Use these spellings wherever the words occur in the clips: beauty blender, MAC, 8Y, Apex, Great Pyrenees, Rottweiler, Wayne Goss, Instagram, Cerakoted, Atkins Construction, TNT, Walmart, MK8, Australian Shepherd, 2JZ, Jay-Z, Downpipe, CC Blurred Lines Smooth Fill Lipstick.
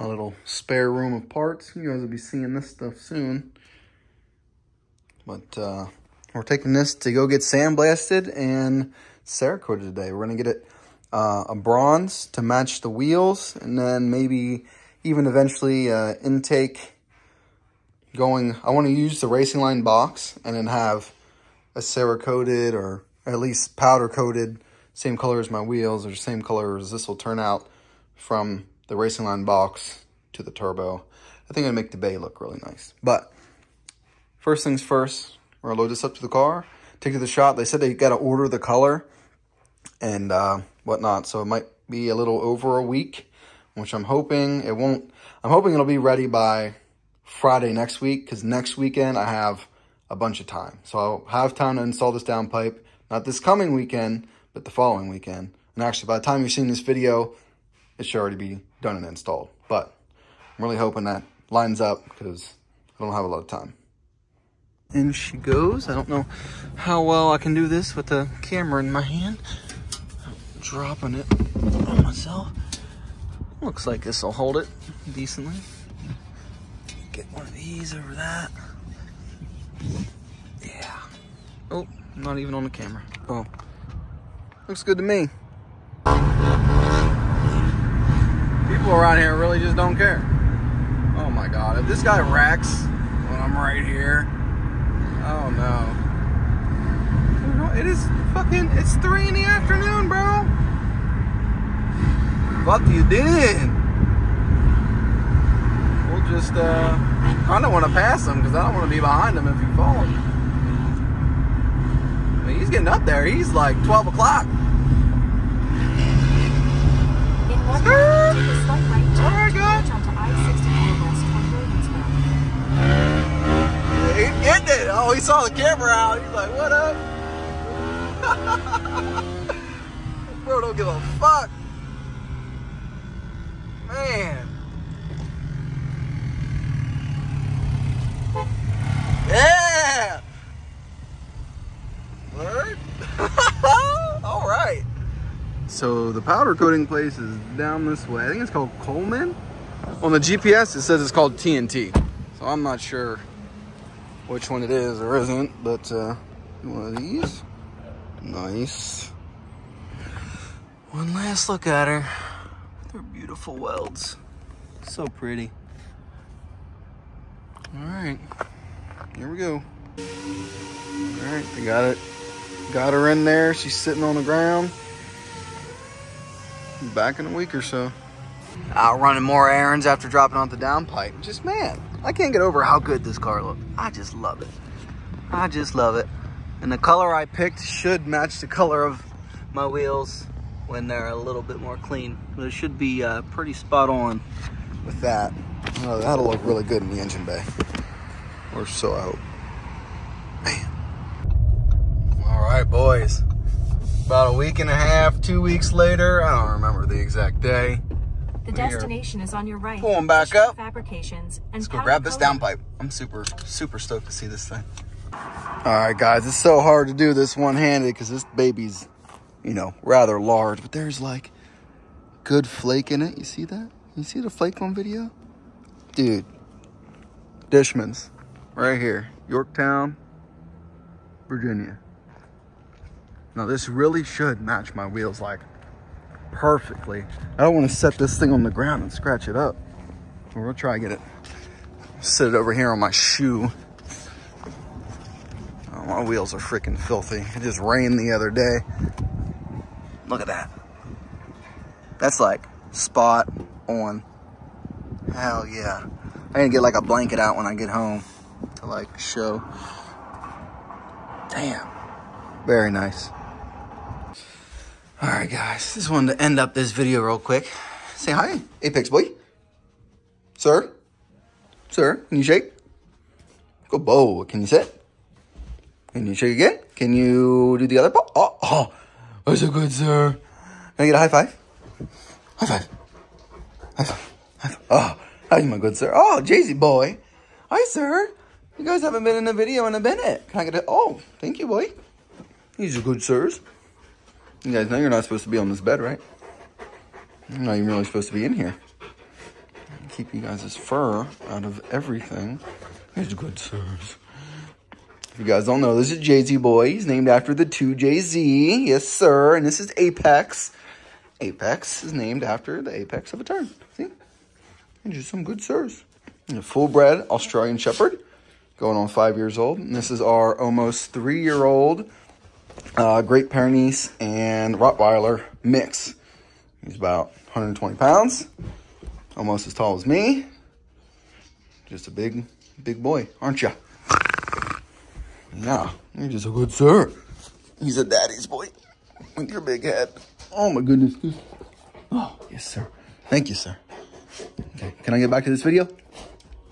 a little spare room of parts. You guys will be seeing this stuff soon. But we're taking this to go get sandblasted and Cerakoted today. We're going to get it a bronze to match the wheels, and then maybe even eventually intake going. I want to use the racing line box and then have a Cerakoted, or at least powder coated, same color as my wheels, or the same color as this will turn out from the racing line box to the turbo. I think it'd make the bay look really nice. But first things first, we're gonna load this up to the car, take it to the shop. They said they gotta order the color and whatnot, so it might be a little over a week, which I'm hoping it won't. I'm hoping it'll be ready by Friday next week, because next weekend I have a bunch of time. So I'll have time to install this downpipe, not this coming weekend, but the following weekend. And actually, by the time you've seen this video, it should already be done and installed. But I'm really hoping that lines up, because I don't have a lot of time. In she goes. I don't know how well I can do this with the camera in my hand. I'm dropping it on myself. Looks like this will hold it decently. Get one of these over that. Yeah. Oh, not even on the camera. Oh, looks good to me. People around here really just don't care. Oh my God, if this guy wrecks when I'm right here, oh no. It is fucking, it's 3 in the afternoon, bro. What you did? We'll just, I don't want to pass him because I don't want to be behind him if he falls. I mean, he's getting up there. He's like 12 o'clock. He did it. Oh, he saw the camera out. He's like, what up? Bro, don't give a fuck. Man. Yeah. Word. All right. So the powder coating place is down this way. I think it's called Coleman. On the GPS, it says it's called TNT. So I'm not sure which one it is or isn't, but one of these. Nice. One last look at her. They're beautiful welds. So pretty. All right, here we go. All right, they got it. Got her in there. She's sitting on the ground. Back in a week or so. Out running more errands after dropping off the downpipe. Just, man, I can't get over how good this car looks. I just love it. I just love it. And the color I picked should match the color of my wheels when they're a little bit more clean. It should be pretty spot on with that. Oh, that'll look really good in the engine bay, or so I hope. Man. All right, boys, about a week and a half, 2 weeks later, I don't remember the exact day. The destination is on your right. Pull them back up. Fabrications and let's go grab this downpipe. I'm super, super stoked to see this thing. All right, guys, it's so hard to do this one-handed because this baby's, you know, rather large, but there's like good flake in it. You see that? You see the flake on video? Dude, Dishman's right here, Yorktown, Virginia. Now this really should match my wheels like perfectly. I don't want to set this thing on the ground and scratch it up. We'll try to get it, sit it over here on my shoe. Oh, my wheels are freaking filthy. It just rained the other day. Look at that. That's like spot on. Hell yeah. I'm gonna get like a blanket out when I get home to like show. Damn. Very nice. All right, guys. Just wanted to end up this video real quick. Say hi, Apex boy. Sir? Sir, can you shake? Good boy. Can you sit? Can you shake again? Can you do the other paw? Oh, oh. That's so good, sir. Can I get a high five? High five. High five. High five. Oh, how are you, my good sir? Oh, Jay-Z boy. Hi, sir. You guys haven't been in a video in a minute. Can I get a... Oh, thank you, boy. These are good sirs. You guys know you're not supposed to be on this bed, right? You're not even really supposed to be in here. keep you guys' fur out of everything. There's good sirs. If you guys don't know, this is Jay-Z Boy. He's named after the 2JZ. Yes, sir. And this is Apex. Apex is named after the apex of a turn. See? These are some good sirs. And a full-bred Australian Shepherd going on 5 years old. And this is our almost three-year-old Great Pyrenees and Rottweiler mix. He's about 120 pounds, almost as tall as me. Just a big, big boy, aren't you? Yeah, you're just a good sir. He's a daddy's boy with your big head. Oh, my goodness. Oh, yes, sir. Thank you, sir. Okay, can I get back to this video?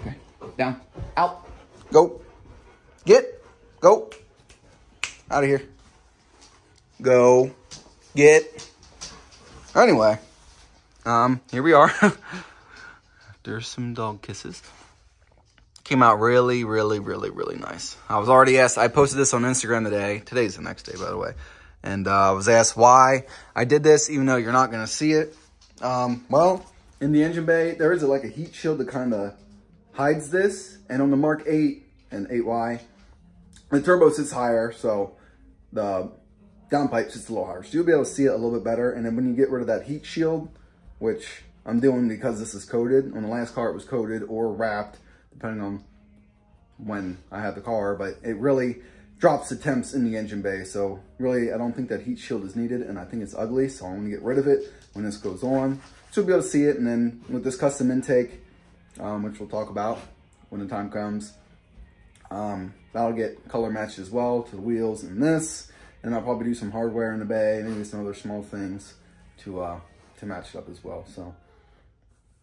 Okay, down, out, go, get, go, out of here, go, get. Anyway, here we are. There's some dog kisses. Came out really, really, really, really nice. I was already asked, I posted this on Instagram today. Today's the next day, by the way. And I was asked why I did this, even though you're not going to see it. Well, in the engine bay, there is like a heat shield that kind of hides this. And on the Mark 8 and 8Y, the turbo sits higher, so the downpipe sits a little higher. So you'll be able to see it a little bit better. And then when you get rid of that heat shield, which I'm doing because this is coated. On the last car, it was coated or wrapped, depending on when I had the car, but it really drops the temps in the engine bay. So really, I don't think that heat shield is needed, and I think it's ugly, so I'm gonna get rid of it when this goes on. So you'll be able to see it, and then with this custom intake, which we'll talk about when the time comes, that'll get color matched as well to the wheels and this, and I'll probably do some hardware in the bay, maybe some other small things to match it up as well, so.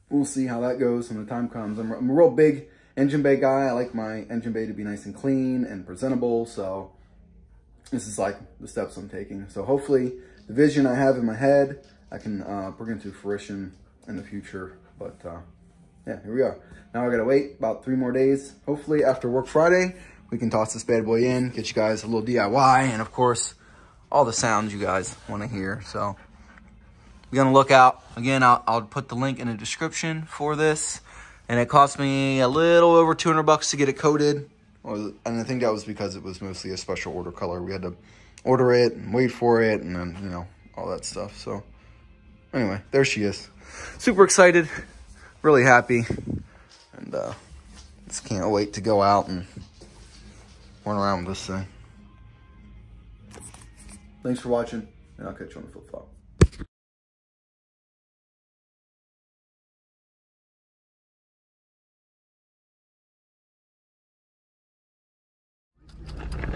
We'll see how that goes when the time comes. I'm a real big engine bay guy. I like my engine bay to be nice and clean and presentable. So this is like the steps I'm taking. So hopefully the vision I have in my head, I can bring into fruition in the future. But yeah, here we are. Now I gotta wait about 3 more days. Hopefully after work Friday, we can toss this bad boy in, get you guys a little DIY. And of course, all the sounds you guys wanna hear, so. You're gonna look out again. I'll put the link in the description for this, and it cost me a little over 200 bucks to get it coated, and I think that was because it was mostly a special order color. We had to order it and wait for it, and then you know all that stuff. So anyway, there she is. Super excited, really happy, and just can't wait to go out and run around with this thing. Thanks for watching, and I'll catch you on the flip flop.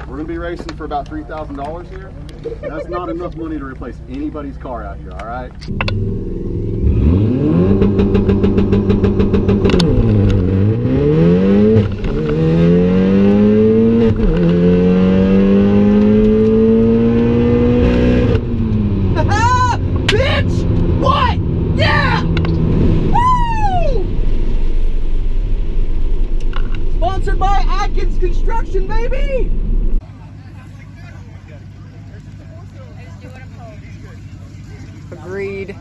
We're gonna be racing for about $3,000 here. That's not enough money to replace anybody's car out here, all right? Bitch! What? Yeah! Woo! Sponsored by Atkins Construction, baby! Agreed.